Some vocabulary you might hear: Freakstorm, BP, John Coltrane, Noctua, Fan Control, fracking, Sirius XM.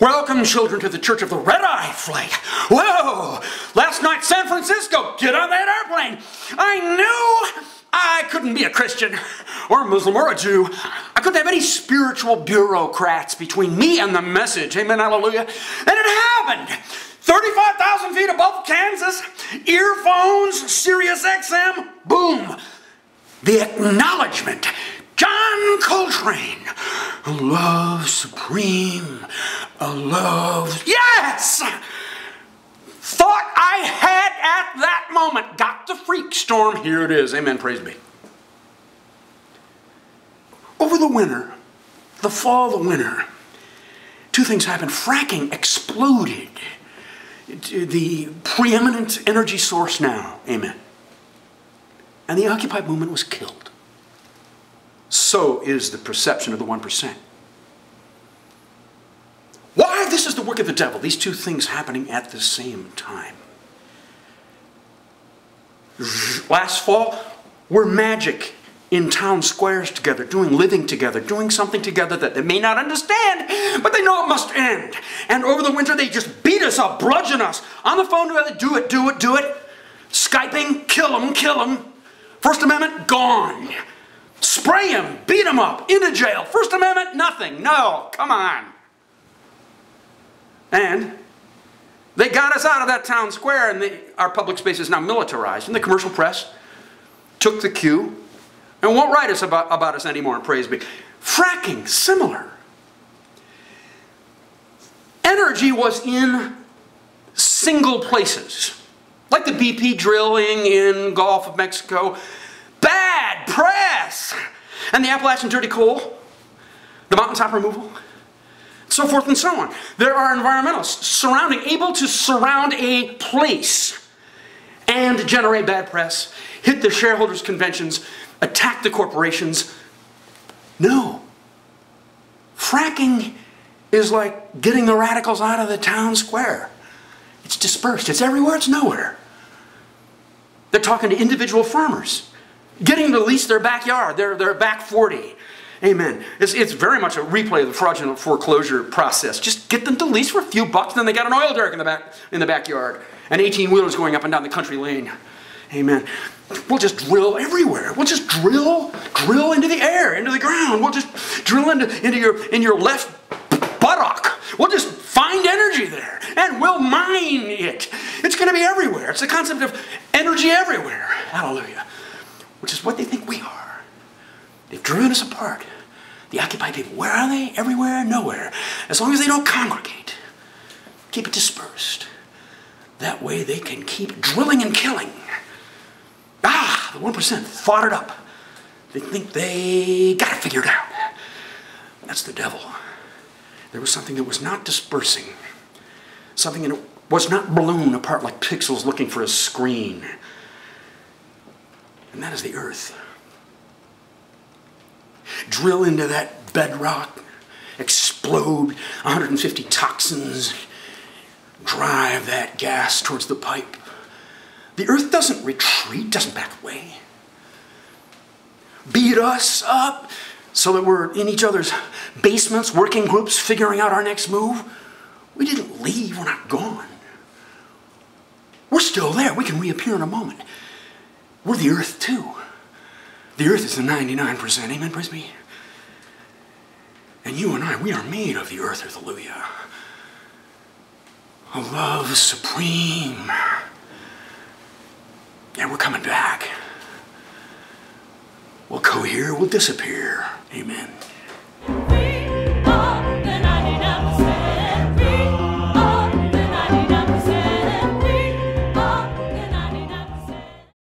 Welcome, children, to the Church of the Red-Eye Flight. Whoa! Last night, San Francisco, get on that airplane! I knew I couldn't be a Christian, or a Muslim, or a Jew. I couldn't have any spiritual bureaucrats between me and the message. Amen, hallelujah. And it happened! 35,000 feet above Kansas, earphones, Sirius XM, boom! The acknowledgement. John Coltrane, a love supreme, a love, yes! Thought I had at that moment, got the freak storm, here it is, amen, praise be. Over the winter, the fall of the winter, two things happened. Fracking exploded, the preeminent energy source now, amen. And the Occupy movement was killed. So is the perception of the 1%. Why? This is the work of the devil. These two things happening at the same time. Last fall, we're magic in town squares together, living together, doing something together that they may not understand, but they know it must end. And over the winter, they just beat us up, bludgeon us. On the phone together, do it, do it, do it. Skyping, kill them, kill them. First Amendment, gone. Spray him, beat him up, into jail. First Amendment, nothing. No, come on. And they got us out of that town square, and our public space is now militarized. And the commercial press took the cue and won't write us about us anymore, praise be. Fracking, similar. Energy was in single places, like the BP drilling in Gulf of Mexico. Bad press! And the Appalachian dirty coal, the mountaintop removal, so forth and so on. There are environmentalists able to surround a place and generate bad press, hit the shareholders' conventions, attack the corporations. No. Fracking is like getting the radicals out of the town square. It's dispersed. It's everywhere. It's nowhere. They're talking to individual farmers, getting to lease their backyard, their back 40. Amen. It's very much a replay of the fraudulent foreclosure process. Just get them to lease for a few bucks, then they got an oil derrick in the backyard. And 18-wheelers going up and down the country lane. Amen. We'll just drill everywhere. We'll just drill into the air, into the ground. We'll just drill in your left buttock. We'll just find energy there, and we'll mine it. It's going to be everywhere. It's the concept of energy everywhere. Hallelujah. Which is what they think we are. They've driven us apart. The Occupy people, where are they? Everywhere, nowhere. As long as they don't congregate, keep it dispersed. That way they can keep drilling and killing. Ah, the 1% fought it up. They think they got it figured out. That's the devil. There was something that was not dispersing. Something that was not blown apart like pixels looking for a screen. And that is the earth. Drill into that bedrock, explode 150 toxins, drive that gas towards the pipe. The earth doesn't retreat, doesn't back away. Beat us up so that we're in each other's basements, working groups, figuring out our next move. We didn't leave, we're not gone. We're still there, we can reappear in a moment. We're the earth too. The earth is the 99%, amen, praise me. And you and I, we are made of the earth, hallelujah. A love supreme. Yeah, we're coming back. We'll cohere, we'll disappear, amen.